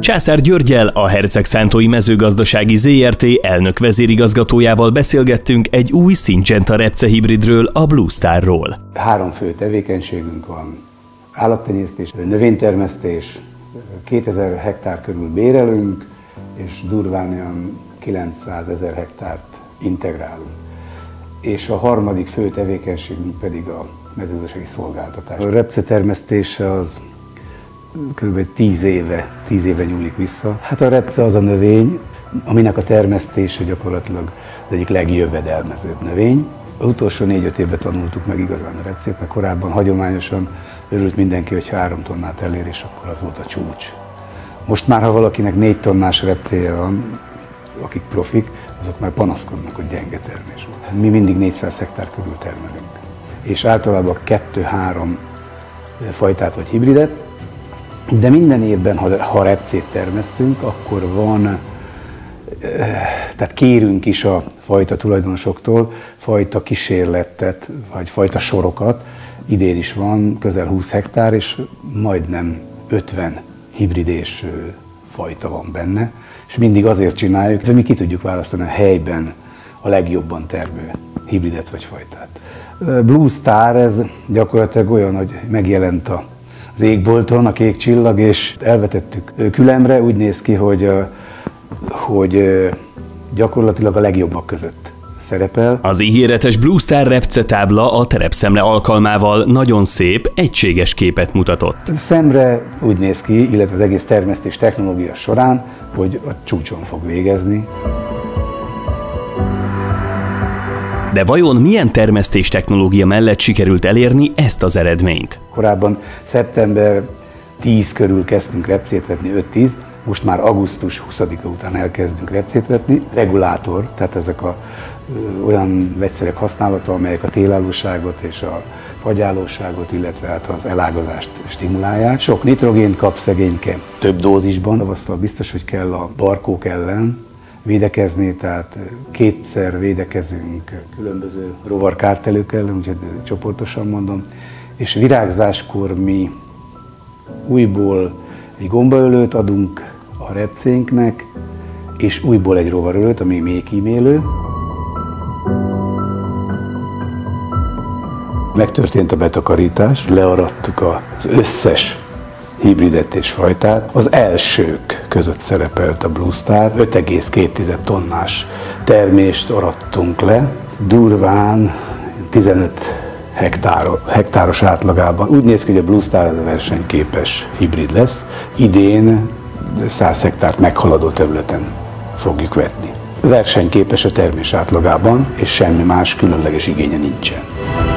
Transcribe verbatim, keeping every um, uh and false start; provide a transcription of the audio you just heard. Császár Györgyel, a Hercegszántói mezőgazdasági zé er té elnök vezérigazgatójával beszélgettünk egy új Syngenta repcehibridről, a Blue Starról. Három fő tevékenységünk van: állattenyésztés, növénytermesztés, kétezer hektár körül bérelünk, és durván olyan kilencszázezer hektárt integrálunk. És a harmadik fő tevékenységünk pedig a mezőgazdasági szolgáltatás. A repcetermesztés az körülbelül tíz éve, tíz évre nyúlik vissza. Hát a repce az a növény, aminek a termesztése gyakorlatilag az egyik legjövedelmezőbb növény. Az utolsó négy-öt évben tanultuk meg igazán a repcét, mert korábban hagyományosan örült mindenki, hogy három tonnát elér, és akkor az volt a csúcs. Most már, ha valakinek négy tonnás repcéje van, akik profik, azok már panaszkodnak, hogy gyenge termés van. Mi mindig négyszáz hektár körül termelünk, és általában kettő-három fajtát vagy hibridet, de minden évben, ha repcét termesztünk, akkor van, tehát kérünk is a fajta tulajdonosoktól fajta kísérletet, vagy fajta sorokat. Idén is van közel húsz hektár, és majdnem ötven hibridés fajta van benne, és mindig azért csináljuk, hogy mi ki tudjuk választani a helyben a legjobban termő hibridet vagy fajtát. Blue Star, ez gyakorlatilag olyan, hogy megjelent a az égbolton a kék csillag, és elvetettük külemre. Úgy néz ki, hogy, hogy gyakorlatilag a legjobbak között szerepel. Az ígéretes Blue Star repce tábla a terepszemle alkalmával nagyon szép, egységes képet mutatott. Szemre úgy néz ki, illetve az egész termesztés technológia során, hogy a csúcson fog végezni. De vajon milyen termesztés technológia mellett sikerült elérni ezt az eredményt? Korábban szeptember tíz körül kezdtünk repcét vetni, öt-tíz, most már augusztus huszadika után elkezdünk repcét vetni. Regulátor, tehát ezek a, ö, olyan vegyszerek használata, amelyek a télállóságot és a fagyállóságot, illetve hát az elágazást stimulálják. Sok nitrogént kap szegényke, több dózisban, tavasszal biztos, hogy kell a barkók ellen védekezni, tehát kétszer védekezünk különböző rovarkártelők ellen, úgyhogy csoportosan mondom, és virágzáskor mi újból egy gombaölőt adunk a repcénknek, és újból egy rovarölőt, ami még kímélő. Megtörtént a betakarítás, learadtuk az összes hibridet és fajtát. Az elsők között szerepelt a Blue Star, öt egész két tonnás termést arattunk le, durván tizenöt hektáro, hektáros átlagában. Úgy néz ki, hogy a Blue Star az a versenyképes hibrid lesz. Idén száz hektárt meghaladó területen fogjuk vetni. Versenyképes a termés átlagában, és semmi más különleges igénye nincsen.